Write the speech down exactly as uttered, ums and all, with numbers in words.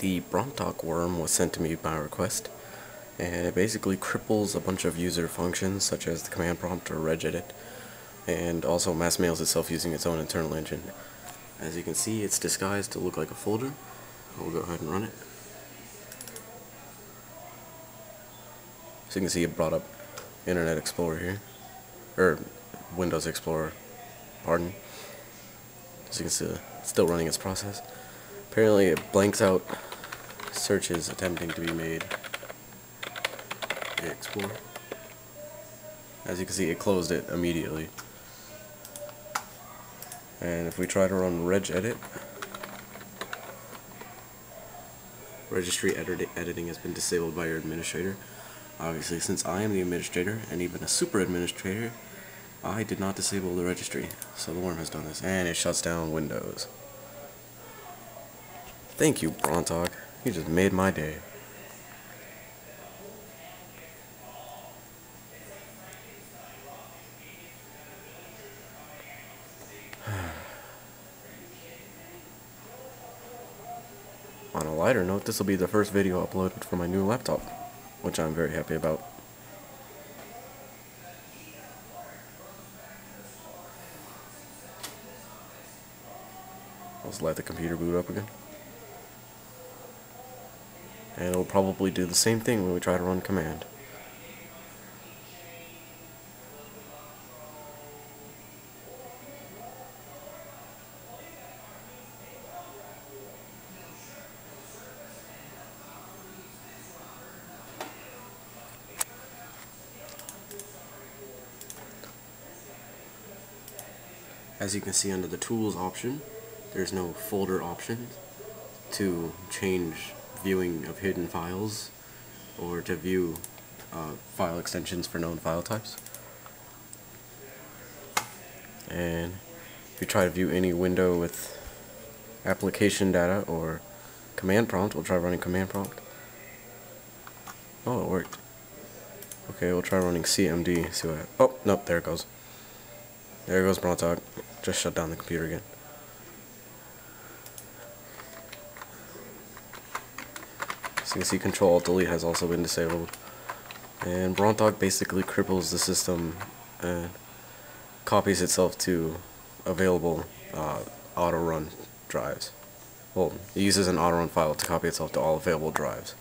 The Bromptoc worm was sent to me by request, and it basically cripples a bunch of user functions such as the command prompt or regedit, and also mass mails itself using its own internal engine. As you can see, it's disguised to look like a folder. We'll go ahead and run it. So you can see it brought up Internet Explorer here, or Windows Explorer, pardon. So you can see it's still running its process. Apparently it blanks out searches attempting to be made in Explorer. As you can see, it closed it immediately. And if we try to run regedit, registry edit editing has been disabled by your administrator. Obviously, since I am the administrator, and even a super administrator, I did not disable the registry. So the worm has done this, and it shuts down Windows. Thank you, Brontok. You just made my day. On a lighter note, this will be the first video uploaded for my new laptop, which I'm very happy about. I'll just let the computer boot up again. And it'll probably do the same thing when we try to run command. As you can see, under the tools option, there's no folder option to change viewing of hidden files or to view uh, file extensions for known file types. And if you try to view any window with application data or command prompt, we'll try running command prompt. Oh, it worked. Okay, we'll try running C M D, see what I, oh, nope, there it goes. There goes Brontok. Just shut down the computer again. So you can see Control Alt Delete has also been disabled. And Brontok basically cripples the system and copies itself to available uh, auto-run drives. Well, it uses an auto-run file to copy itself to all available drives.